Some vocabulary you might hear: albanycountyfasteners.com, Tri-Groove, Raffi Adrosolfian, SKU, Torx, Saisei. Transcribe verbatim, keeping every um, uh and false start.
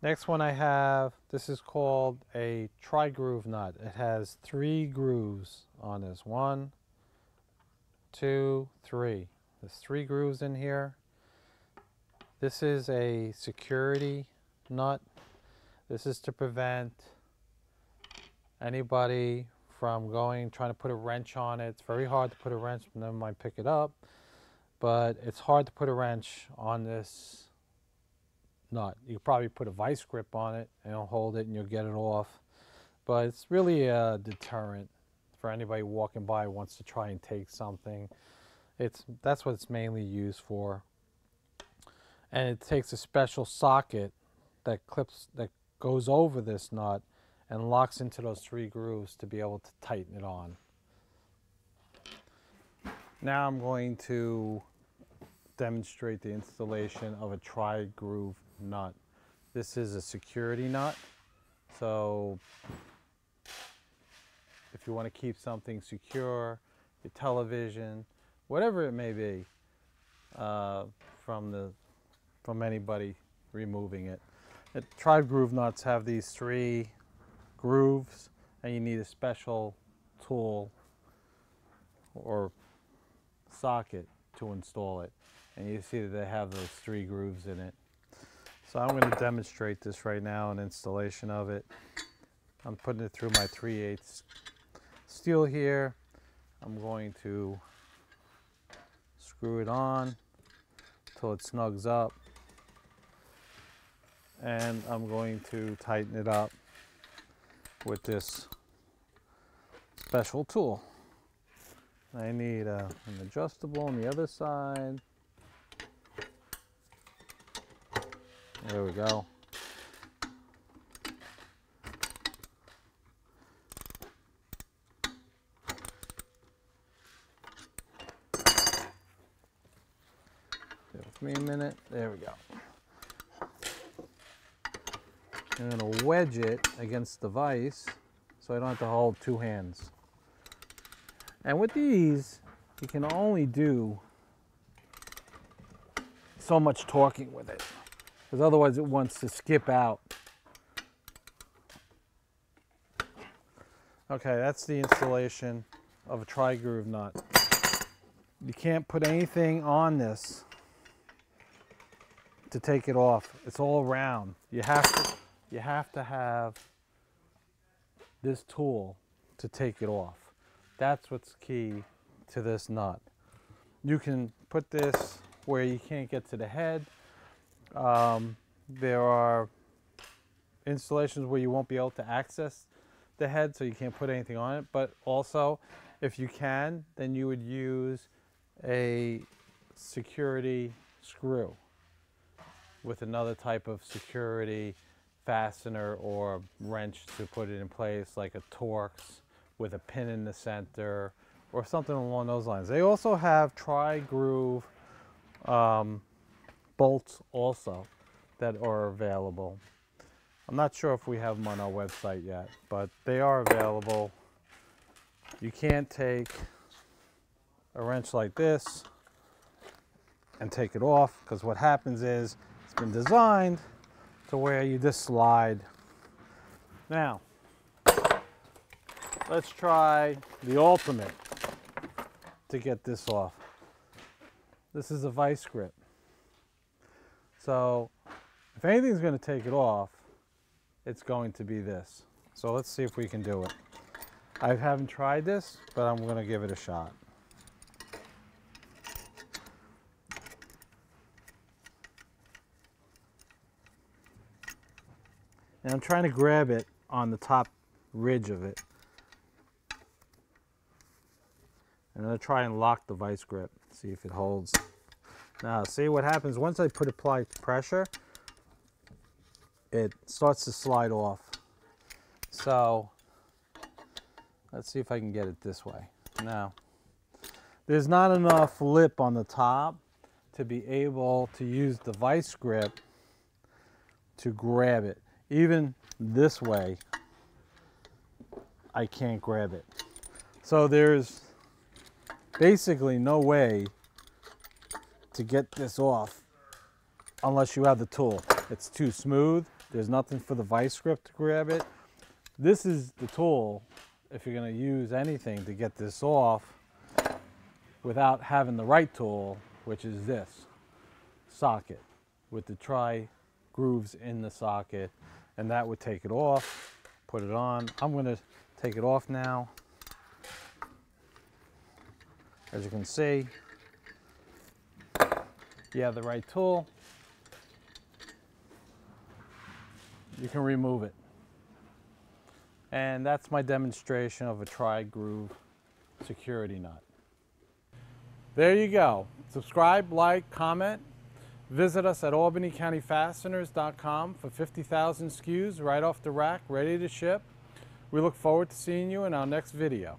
Next one I have, this is called a tri-groove nut. It has three grooves on this. One, two, three. There's three grooves in here. This is a security nut. This is to prevent anybody from going, trying to put a wrench on it. It's very hard to put a wrench, never mind pick it up, but it's hard to put a wrench on this nut. You could probably put a vice grip on it and it'll hold it and you'll get it off. But it's really a deterrent for anybody walking by who wants to try and take something. It's, that's what it's mainly used for. And it takes a special socket that clips, that goes over this nut and locks into those three grooves to be able to tighten it on. Now I'm going to demonstrate the installation of a tri-groove nut. This is a security nut, so if you want to keep something secure, your television, whatever it may be, uh, from the from anybody removing it. The tri-groove nuts have these three grooves, and you need a special tool or socket to install it. And you see that they have those three grooves in it. So I'm going to demonstrate this right now, an installation of it. I'm putting it through my three eighths steel here. I'm going to screw it on until it snugs up. And I'm going to tighten it up with this special tool. I need a, an adjustable on the other side. There we go. Give me a minute. There we go. I'm going to wedge it against the vise so I don't have to hold two hands. And with these, you can only do so much torquing with it, because otherwise it wants to skip out. Okay, that's the installation of a tri-groove nut. You can't put anything on this to take it off. It's all round. You have to, you have to have this tool to take it off. That's what's key to this nut. You can put this where you can't get to the head. Um, there are installations where you won't be able to access the head, so you can't put anything on it. But also, if you can, then you would use a security screw with another type of security fastener or wrench to put it in place, like a Torx, with a pin in the center or something along those lines. They also have tri-groove um, bolts also that are available. I'm not sure if we have them on our website yet, but they are available. You can't take a wrench like this and take it off, because what happens is it's been designed to where you just slide. Now, let's try the ultimate to get this off. This is a vice grip. So if anything's going to take it off, it's going to be this. So let's see if we can do it. I haven't tried this, but I'm going to give it a shot. And I'm trying to grab it on the top ridge of it. I'm going to try and lock the vice grip, see if it holds. Now, see what happens once I put apply pressure, it starts to slide off. So let's see if I can get it this way. Now, there's not enough lip on the top to be able to use the vice grip to grab it. Even this way, I can't grab it. So there's basically no way to get this off unless you have the tool. It's too smooth, There's nothing for the vice grip to grab it. This is the tool, if you're going to use anything to get this off without having the right tool, which is this socket with the tri-grooves in the socket, and that would take it off. Put it on. I'm going to take it off now. As you can see, you have the right tool. You can remove it. And that's my demonstration of a tri-groove security nut. There you go. Subscribe, like, comment. Visit us at albany county fasteners dot com for fifty thousand S K Us right off the rack, ready to ship. We look forward to seeing you in our next video.